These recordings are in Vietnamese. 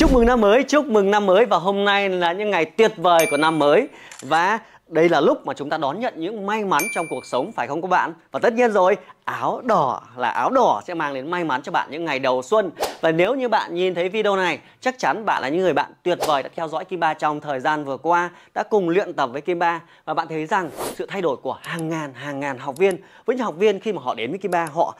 Chúc mừng năm mới, chúc mừng năm mới. Và hôm nay là những ngày tuyệt vời của năm mới. Và đây là lúc mà chúng ta đón nhận những may mắn trong cuộc sống, phải không các bạn? Và tất nhiên rồi, áo đỏ là áo đỏ sẽ mang đến may mắn cho bạn những ngày đầu xuân. Và nếu như bạn nhìn thấy video này, chắc chắn bạn là những người bạn tuyệt vời đã theo dõi Kim Ba trong thời gian vừa qua, đã cùng luyện tập với Kim Ba. Và bạn thấy rằng sự thay đổi của hàng ngàn học viên. Với những học viên khi mà họ đến với Kim Ba, họ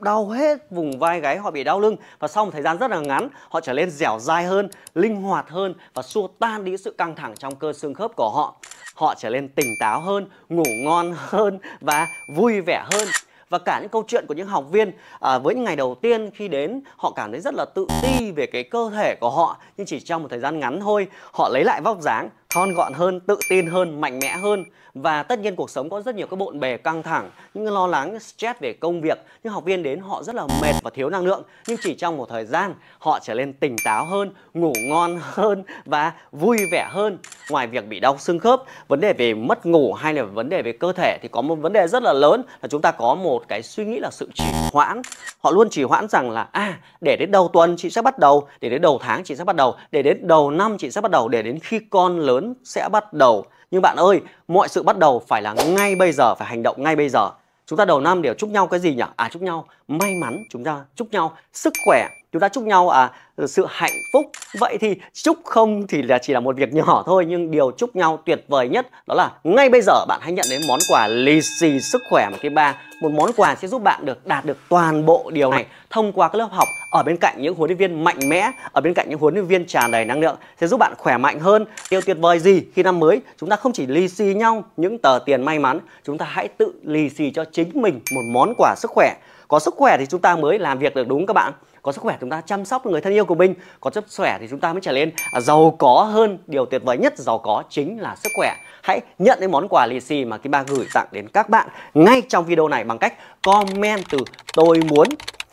đau hết vùng vai gáy, họ bị đau lưng. Và sau một thời gian rất là ngắn, họ trở nên dẻo dai hơn, linh hoạt hơn và xua tan đi sự căng thẳng trong cơ xương khớp của họ. Họ trở nên tỉnh táo hơn, ngủ ngon hơn và vui vẻ hơn. Và cả những câu chuyện của những học viên với những ngày đầu tiên khi đến, họ cảm thấy rất là tự ti về cái cơ thể của họ. Nhưng chỉ trong một thời gian ngắn thôi, họ lấy lại vóc dáng, thon gọn hơn, tự tin hơn, mạnh mẽ hơn. Và tất nhiên cuộc sống có rất nhiều cái bộn bề căng thẳng, những lo lắng, stress về công việc. Những học viên đến họ rất là mệt và thiếu năng lượng. Nhưng chỉ trong một thời gian, họ trở nên tỉnh táo hơn, ngủ ngon hơn và vui vẻ hơn. Ngoài việc bị đau xương khớp, vấn đề về mất ngủ hay là vấn đề về cơ thể thì có một vấn đề rất là lớn là chúng ta có một cái suy nghĩ là sự trì hoãn. Họ luôn trì hoãn rằng là để đến đầu tuần chị sẽ bắt đầu, để đến đầu tháng chị sẽ bắt đầu, để đến đầu năm chị sẽ bắt đầu, để đến khi con lớn sẽ bắt đầu. Nhưng bạn ơi, mọi sự bắt đầu phải là ngay bây giờ, phải hành động ngay bây giờ. Chúng ta đầu năm đều chúc nhau cái gì nhỉ? Chúc nhau may mắn, chúng ta chúc nhau sức khỏe, chúng ta chúc nhau sự hạnh phúc. Vậy thì chúc không thì là chỉ là một việc nhỏ thôi, nhưng điều chúc nhau tuyệt vời nhất đó là ngay bây giờ bạn hãy nhận đến món quà lì xì sức khỏe mà Kim Ba. Một món quà sẽ giúp bạn được đạt được toàn bộ điều này thông qua các lớp học ở bên cạnh những huấn luyện viên mạnh mẽ, ở bên cạnh những huấn luyện viên tràn đầy năng lượng, sẽ giúp bạn khỏe mạnh hơn. Điều tuyệt vời gì khi năm mới chúng ta không chỉ lì xì nhau những tờ tiền may mắn, chúng ta hãy tự lì xì cho chính mình một món quà sức khỏe. Có sức khỏe thì chúng ta mới làm việc được, đúng các bạn. Có sức khỏe chúng ta chăm sóc người thân yêu của mình. Có sức khỏe thì chúng ta mới trở nên giàu có hơn. Điều tuyệt vời nhất giàu có chính là sức khỏe. Hãy nhận cái món quà lì xì mà Kim Ba gửi tặng đến các bạn ngay trong video này bằng cách comment từ tôi muốn.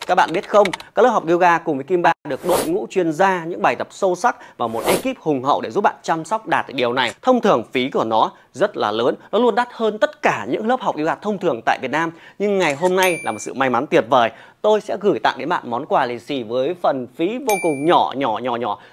Các bạn biết không, các lớp học yoga cùng với Kim Ba được đội ngũ chuyên gia, những bài tập sâu sắc và một ekip hùng hậu để giúp bạn chăm sóc đạt được điều này. Thông thường phí của nó rất là lớn, nó luôn đắt hơn tất cả những lớp học yoga thông thường tại Việt Nam. Nhưng ngày hôm nay là một sự may mắn tuyệt vời. Tôi sẽ gửi tặng đến bạn món quà lì xì với phần phí vô cùng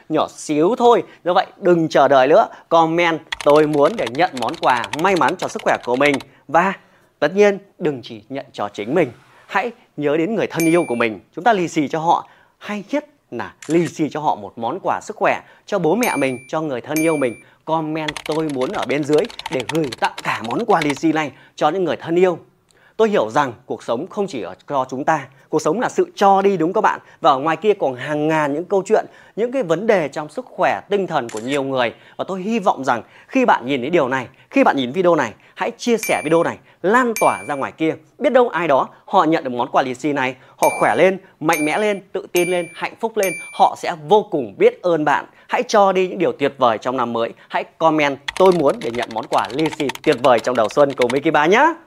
nhỏ xíu thôi. Do vậy đừng chờ đợi nữa, comment tôi muốn để nhận món quà may mắn cho sức khỏe của mình. Và tất nhiên đừng chỉ nhận cho chính mình, hãy nhớ đến người thân yêu của mình. Chúng ta lì xì cho họ, hay nhất là lì xì cho họ một món quà sức khỏe, cho bố mẹ mình, cho người thân yêu mình. Comment tôi muốn ở bên dưới để gửi tặng cả món quà lì xì này cho những người thân yêu. Tôi hiểu rằng cuộc sống không chỉ ở cho chúng ta, cuộc sống là sự cho đi, đúng các bạn. Và ở ngoài kia còn hàng ngàn những câu chuyện, những cái vấn đề trong sức khỏe tinh thần của nhiều người. Và tôi hy vọng rằng khi bạn nhìn thấy điều này, khi bạn nhìn video này, hãy chia sẻ video này, lan tỏa ra ngoài kia. Biết đâu ai đó họ nhận được món quà lì xì này, họ khỏe lên, mạnh mẽ lên, tự tin lên, hạnh phúc lên. Họ sẽ vô cùng biết ơn bạn. Hãy cho đi những điều tuyệt vời trong năm mới. Hãy comment tôi muốn để nhận món quà lì xì tuyệt vời trong đầu xuân cùng với Kim Ba nhé.